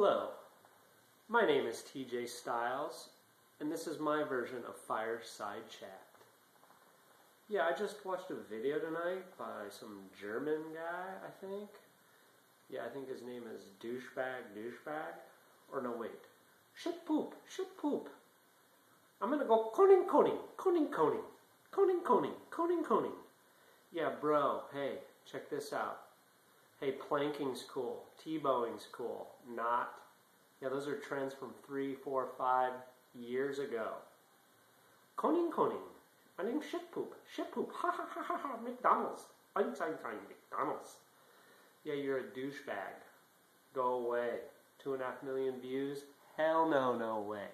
Hello, my name is TJ Styles, and this is my version of Fireside Chat. Yeah, I just watched a video tonight by some German guy, I think. Yeah, I think his name is Douchebag. Or no, wait. Shit poop. I'm gonna go Koning. Yeah, bro, hey, check this out. Hey, planking's cool. T-bowing's cool. Not. Yeah, those are trends from 3, 4, 5 years ago. Koning. My name's Shit poop. Ha. McDonalds. McDonalds. Yeah, you're a douchebag. Go away. 2.5 million views. Hell no, no way.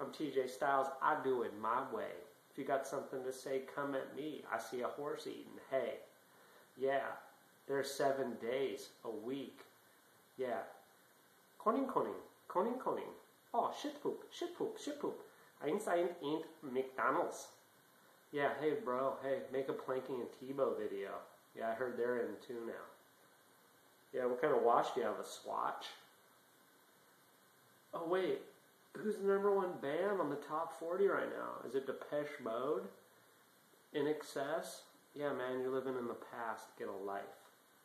I'm TJ Styles. I do it my way. If you got something to say, come at me. I see a horse eating hay. Yeah. There's 7 days a week. Yeah. Koning. Oh, shit poop. Ain't McDonalds. Yeah, hey bro, hey, make a planking and T-bow video. Yeah, I heard they're in too now. Yeah, what kind of watch do you have, a Swatch? Oh wait, who's the #1 band on the top 40 right now? Is it Depeche Mode? INXS? Yeah man, you're living in the past, get a life.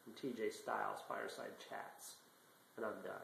I'm TJ Styles, Fireside Chats, and I'm done.